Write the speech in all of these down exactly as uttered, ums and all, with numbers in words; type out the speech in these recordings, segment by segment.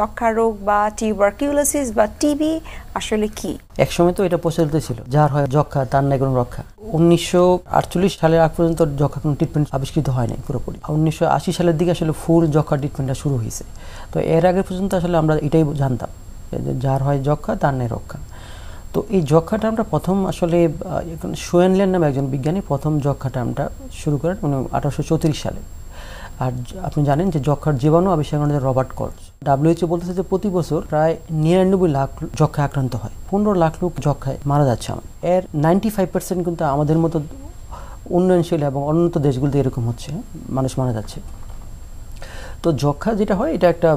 যক্ষা রোগ বা টিউবারকিউলোসিস বা টিবি আসলে কি? একসময় তো এটা প্রচলিত ছিল, যার হয় যক্ষা তার নাই কোনো রক্ষা। উনিশশো আটচল্লিশ সালের আগ পর্যন্ত যক্ষা কোনো ট্রিটমেন্ট আবিষ্কৃত হয়নি পুরোপুরি। উনিশশো আশি সালের দিকে আসলে ফুল যক্ষা ট্রিটমেন্টটা শুরু হয়েছে। তো এর আগে পর্যন্ত আসলে আমরা এটাই জানতাম, যার হয় যক্ষা তার নাই রক্ষা। তো এই যক্ষা টার্মটা প্রথম আসলে শোয়েনলেন নামে একজন বিজ্ঞানী প্রথম যক্ষা টার্মটা শুরু করেন উনি আঠারোশো চৌত্রিশ সালে। আর আপনি জানেন যে যক্ষার জীবাণু আবিষ্কার করেন রবার্ট কলস। ডাব্লিউএইচও বলতেছে যে প্রতি বছর প্রায় নিরানব্বই লাখ যক্ষায় আক্রান্ত হয়, পনেরো লাখ লোক যক্ষায় মারা যাচ্ছে। আমার এর নাইনটি ফাইভ পার্সেন্ট কিন্তু আমাদের মতো উন্নয়নশীল এবং উন্নত দেশগুলিতে এরকম হচ্ছে, মানুষ মারা যাচ্ছে। তো যক্ষা যেটা হয় এটা একটা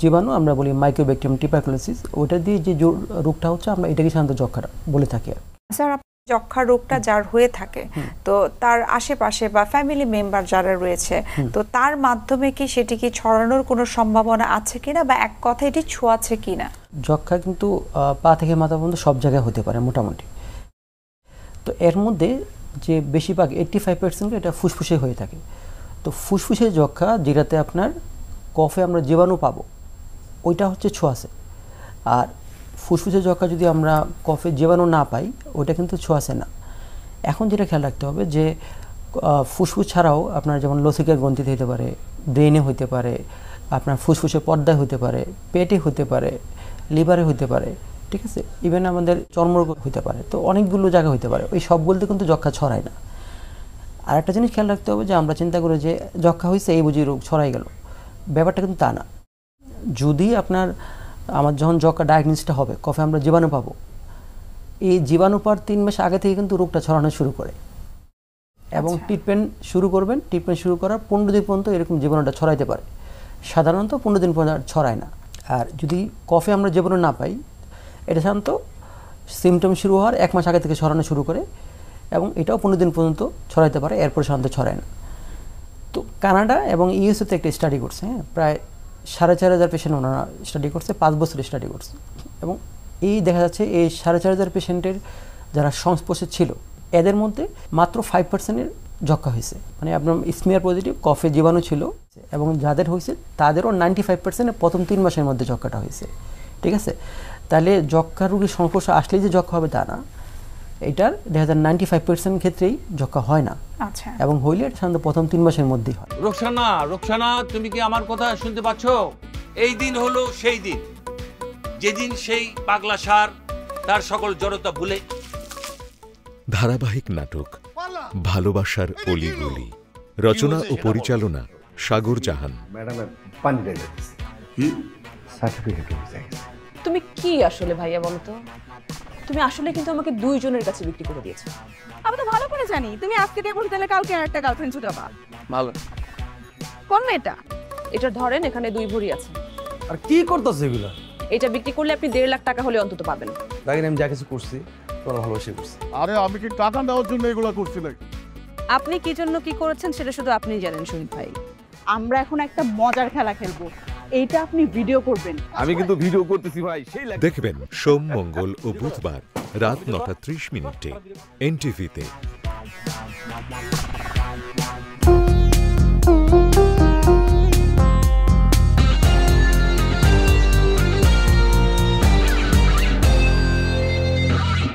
জীবাণু, আমরা বলি মাইক্রোব্যাকটেরিয়াম টিউবারকুলোসিস, ওইটা দিয়ে যে রোগটা হচ্ছে আমরা এটাকে সাধারণত যক্ষাটা বলে থাকি। স্যার, যক্ষা রোগটা যার হয়ে থাকে তো তার আশেপাশে বা ফ্যামিলি মেম্বার যারা রয়েছে তো তার মাধ্যমে কি সেটি কি ছড়ানোর কোনো সম্ভাবনা আছে কিনা, বা এক কথা এটি ছোঁয়াছে কিনা? যক্ষা কিন্তু পা থেকে মাথা পর্যন্ত সব জায়গায় হতে পারে মোটামুটি। তো এর মধ্যে যে বেশিরভাগ এইট্টি ফাইভ পার্সেন্ট এটা ফুসফুসে হয়ে থাকে। তো ফুসফুসে যক্ষা, যেটাতে আপনার কফে আমরা জীবাণু পাবো, ওইটা হচ্ছে ছোঁয়াছে। আর ফুসফুসে যক্ষা যদি আমরা কফে জীবাণু না পাই ওটা কিন্তু ছোঁয়াছে না। এখন যেটা খেয়াল রাখতে হবে যে ফুসফুস ছাড়াও আপনার যেমন লসিকার গ্রন্থিতে হতে পারে, ব্রেনে হতে পারে, আপনার ফুসফুসে পর্দায় হতে পারে, পেটে হতে পারে, লিভারে হতে পারে, ঠিক আছে, ইভেন আমাদের চর্মরোগ হতে পারে। তো অনেকগুলো জায়গা হতে পারে, ওই সবগুলোতে কিন্তু যক্ষা ছড়ায় না। আর একটা জিনিস খেয়াল রাখতে হবে যে আমরা চিন্তা করি যে যক্ষা হয়েছে এই বুঝি রোগ ছড়াই গেল, ব্যাপারটা কিন্তু তা না। যদি আপনার আমার যখন যক্ষা ডায়াগনোসিসটা হবে কফে আমরা জীবাণু পাবো, এই জীবাণু পাওয়ার তিন মাস আগে থেকে কিন্তু রোগটা ছড়ানো শুরু করে এবং ট্রিটমেন্ট শুরু করবেন। ট্রিটমেন্ট শুরু করার পনেরো দিন পর্যন্ত এরকম জীবাণুটা ছড়াইতে পারে, সাধারণত পনেরো দিন পর্যন্ত ছড়ায় না। আর যদি কফে আমরা জীবাণু না পাই এটা সাধারণত সিমটম শুরু হওয়ার এক মাস আগে থেকে ছড়ানো শুরু করে এবং এটাও পনেরো দিন পর্যন্ত ছড়াইতে পারে, এরপর সাধারণত ছড়ায় না। তো কানাডা এবং ইউএসএতে একটা স্টাডি করছে, হ্যাঁ, প্রায় সাড়ে চার হাজার পেশেন্ট ওনারা স্টাডি করছে, পাঁচ বছরের স্টাডি করছে। এবং এই দেখা যাচ্ছে এই সাড়ে চার হাজার পেশেন্টের যারা সংস্পর্শে ছিল এদের মধ্যে মাত্র ফাইভ পার্সেন্টের যক্ষা হয়েছে, মানে আপনার স্মিয়ার পজিটিভ কফে জীবাণু ছিল, এবং যাদের হয়েছে তাদেরও নাইনটি ফাইভ পার্সেন্টের প্রথম তিন মাসের মধ্যে যক্ষাটা হয়েছে, ঠিক আছে। তাহলে যক্ষা রোগীর সংস্পর্শে আসলেই যে যক্ষা হবে তা না, এটার দেখা যায় নাইনটি ফাইভ পার্সেন্ট ক্ষেত্রেই যক্ষা হয় না। আচ্ছা, এবং হইলে সাধারণত প্রথম তিন মাসের মধ্যেই হয়। রোকসানা, রোকসানা, তুমি কি আমার কথা শুনতে পাচ্ছ? এই দিন হলো সেই দিন যেদিন সেই পাগলা ষাঁড় তার সকল জড়তা ভুলে। ধারাবাহিক নাটক ভালোবাসার অলিগলি, রচনা ও পরিচালনা সাগর জাহান। তুমি কি আসলে ভাইয়া বলতো, তুমি আসলে কিন্তু আমাকে দুইজনের কাছে বিক্রি করে দিয়েছো। আমি তো ভালো করে জানি তুমি আজকে দিয়ে বলতে তাহলে কালকে আরেকটা গার্লফ্রেন্ড জুটাবা। ভালো কোন মেয়েটা? এটা ধরেন এখানে দুই ভরি আছে। আর কি করতেছ এগুলা? এটা বিক্রি করলে আপনি দেড় লাখ টাকা হলে অন্তত পাবেন। দেখেন আমি যা কিছু করছি তোরা ভালোবাসে করছিস। আরে আমি কি টাকা নেওয়ার জন্য এগুলা করছি নাকি? আপনি কি জন্য কি করেছেন সেটা শুধু আপনি জানেন সুনীত ভাই। আমরা এখন একটা মজার খেলা খেলবো, এইটা আপনি ভিডিও করবেন। আমি কিন্তু ভিডিও করতেছি ভাই। সেই দেখবেন সোম মঙ্গল ও বুধবার রাত নটা ত্রিশ মিনিটে এনটিভিতে।